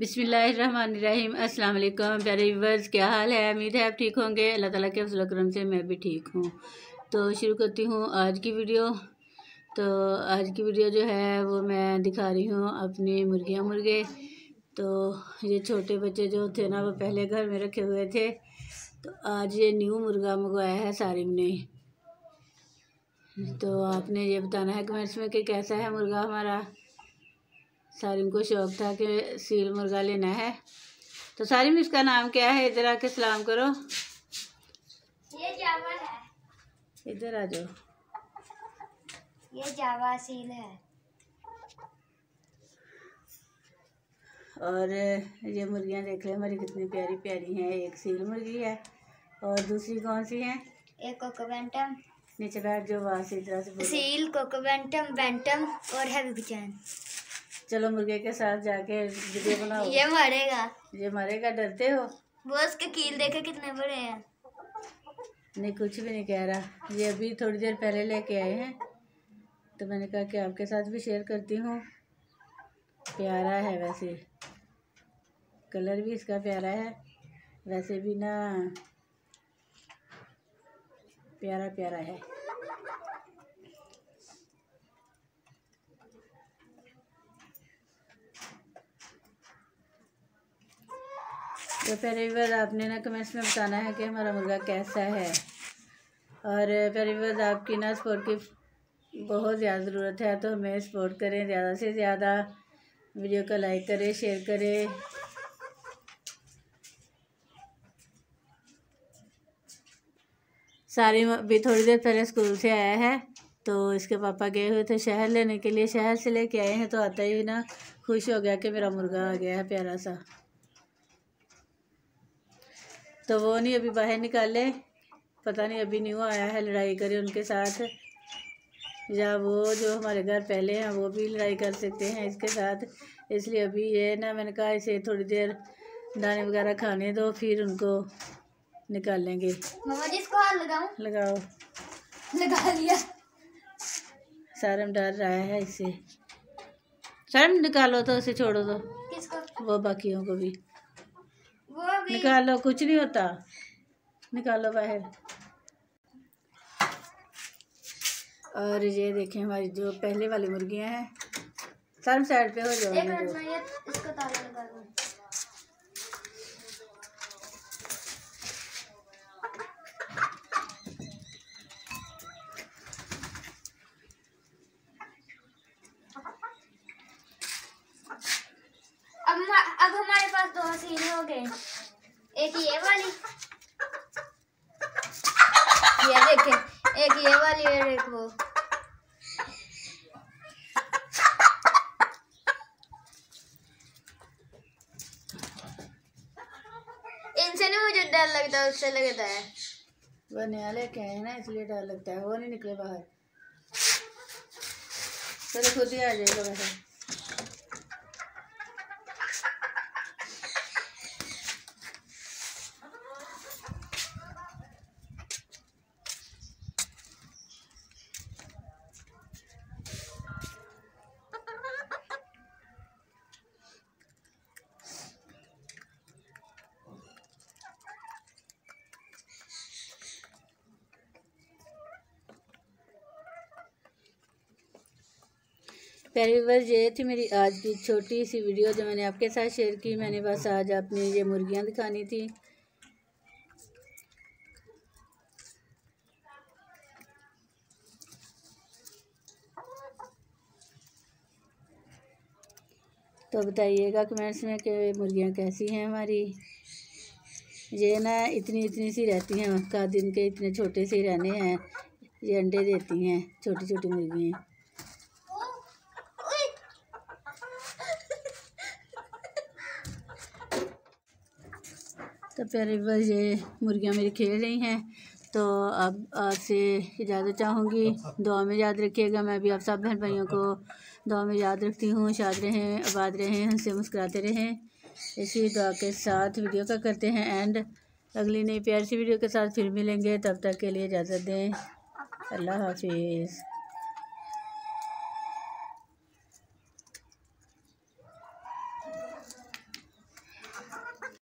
बिस्मिल्लाहिर्रहमानिर्रहीम। अस्सलाम वालेकुम प्यारे व्यूअर्स, क्या हाल है? उम्मीद है आप ठीक होंगे। अल्लाह ताला के फजल करम से मैं भी ठीक हूँ। तो शुरू करती हूँ आज की वीडियो। तो आज की वीडियो जो है वो मैं दिखा रही हूँ अपने मुर्गे। तो ये छोटे बच्चे जो थे ना वो पहले घर में रखे हुए थे, तो आज ये न्यू मुर्गा मंगवाया है सारिम ने। तो आपने ये बताना है कमेंट्स में कि कैसा है मुर्गा हमारा। सारिम को शौक़ था कि सील मुर्गा लेना है। तो सारिम इसका नाम क्या है? इधर आके सलाम करो। ये जावा है, इधर आ जाओ। ये जावा सील है और ये मुर्गियाँ देख लें हमारी कितनी प्यारी प्यारी हैं। एक सील मुर्गी है और दूसरी कौन सी है? एक कोकोबेंटम। नीचे बैठ जो वासी तरह से सील, कोकोबेंटम, बेंटम और हैवी बिचैन। चलो मुर्गे के साथ जाके वीडियो बनाओ। ये मारेगा, ये मारेगा। डरते हो? वो उसके कील देखे कितने बड़े हैं। नहीं कुछ भी नहीं कह रहा। ये अभी थोड़ी देर पहले लेके आए हैं तो मैंने कहा कि आपके साथ भी शेयर करती हूँ। प्यारा है, वैसे कलर भी इसका प्यारा है, वैसे भी ना प्यारा प्यारा है। तो परिवार आपने ना कमेंट्स में बताना है कि हमारा मुर्गा कैसा है। और परिवार आपकी ना सपोर्ट की बहुत ज़्यादा ज़रूरत है, तो हमें सपोर्ट करें ज़्यादा से ज़्यादा। वीडियो को लाइक करें, शेयर करें। सारिम अभी थोड़ी देर पहले स्कूल से आया है, तो इसके पापा गए हुए थे शहर लेने के लिए। शहर से लेके आए हैं तो आता ही ना खुश हो गया कि मेरा मुर्गा आ गया है प्यारा सा। तो वो नहीं अभी बाहर निकाले, पता नहीं अभी न्यू आया है लड़ाई करे उनके साथ, या वो जो हमारे घर पहले हैं वो भी लड़ाई कर सकते हैं इसके साथ। इसलिए अभी ये ना मैंने कहा इसे थोड़ी देर दाने वगैरह खाने दो, फिर उनको निकालेंगे। मम्मा जी इसको हाथ लगाओ। लगाओ। लगा लिया। सारम डर रहा है इसे। सारम निकालो, तो उसे छोड़ो तो। किसको? वो बाकियों को भी। वो भी निकालो, कुछ नहीं होता, निकालो बाहर। और ये देखें हमारी जो पहले वाली मुर्गियां हैं। सारम साइड पे हो जाओ। एक मिनट में इसको ताला लगा दूं। अब हमारे पास दो सील हो गए, एक ये वाली, ये देखें, एक ये वाली और एक वो। इनसे ना मुझे डर लगता है, उससे लगता है। वो नया लेके आए हैं ना इसलिए डर लगता है, वो नहीं निकले बाहर। चलो खुद ही आ जाएगा वैसे। प्यारे व्यूअर्स, ये थी मेरी आज की छोटी सी वीडियो जो मैंने आपके साथ शेयर की। मैंने बस आज आपने ये मुर्गियां दिखानी थी। तो बताइएगा कमेंट्स में कि मुर्गियां कैसी हैं हमारी। ये ना इतनी इतनी सी रहती हैं, उसका दिन के इतने छोटे से रहने हैं। ये अंडे देती हैं छोटी छोटी मुर्गियाँ। तो प्यारे व्यूअर्स, ये मुर्गियाँ मेरी खेल रही हैं। तो अब आपसे इजाज़त चाहूँगी। दुआ में याद रखिएगा। मैं भी आप सब बहन भाइयों को दुआ में याद रखती हूँ। शाद रहें, आबाद रहें, हंसे मुस्कुराते रहें। इसी दुआ के साथ वीडियो का करते हैं एंड। अगली नई प्यारी सी वीडियो के साथ फिर मिलेंगे, तब तक के लिए इजाज़त दें। अल्लाह हाफिज़।